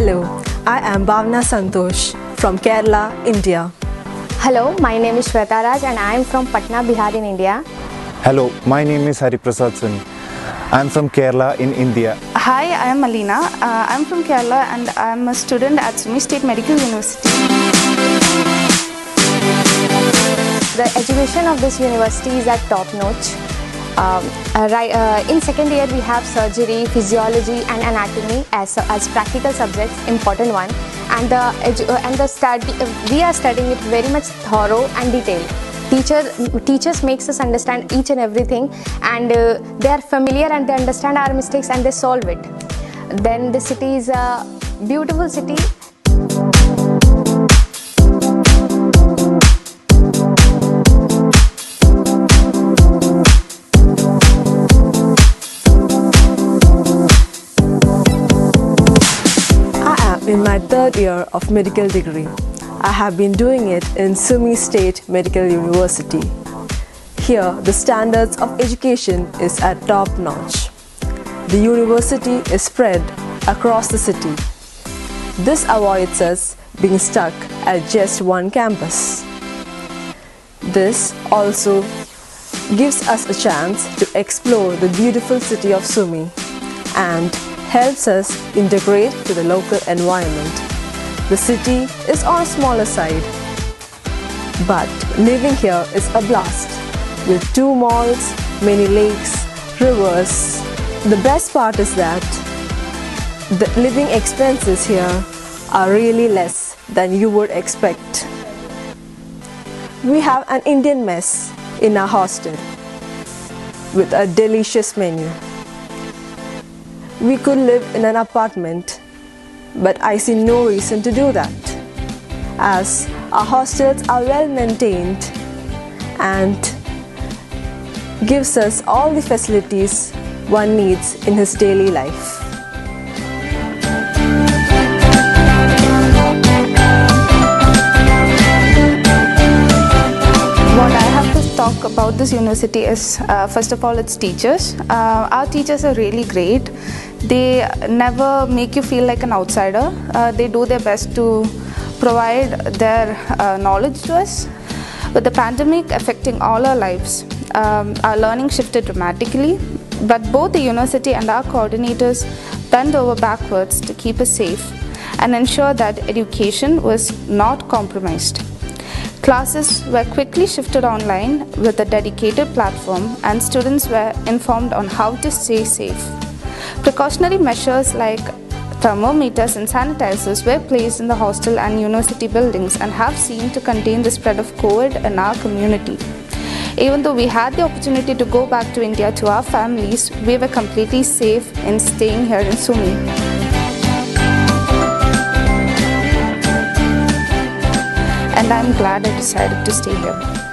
Hello, I am Bhavna Santosh from Kerala, India. Hello, my name is Shweta Raj and I am from Patna, Bihar in India. Hello, my name is Hari Prasad Swami. I am from Kerala in India. Hi, I am Alina. I am from Kerala and I am a student at Sumy State Medical University. The education of this university is at top notch. In second year we have surgery, physiology and anatomy as practical subjects, important one, we are studying it very much thorough and detailed. Teachers makes us understand each and everything, and they are familiar and they understand our mistakes and they solve it. Then the city is a beautiful city. In my third year of medical degree, I have been doing it in Sumy State Medical University. Here, the standards of education is at top notch. The university is spread across the city. This avoids us being stuck at just one campus. This also gives us a chance to explore the beautiful city of Sumy and helps us integrate to the local environment. The city is on a smaller side, but living here is a blast. With 2 malls, many lakes, rivers. The best part is that the living expenses here are really less than you would expect. We have an Indian mess in our hostel with a delicious menu. We could live in an apartment, but I see no reason to do that, as our hostels are well maintained and gives us all the facilities one needs in his daily life. Talk about this university is first of all its teachers. Our teachers are really great. They never make you feel like an outsider. They do their best to provide their knowledge to us. With the pandemic affecting all our lives, our learning shifted dramatically, but both the university and our coordinators bent over backwards to keep us safe and ensure that education was not compromised. Classes were quickly shifted online with a dedicated platform, and students were informed on how to stay safe. Precautionary measures like thermometers and sanitizers were placed in the hostel and university buildings and have seen to contain the spread of COVID in our community. Even though we had the opportunity to go back to India to our families, we were completely safe in staying here in Sumy. And I'm glad I decided to stay here.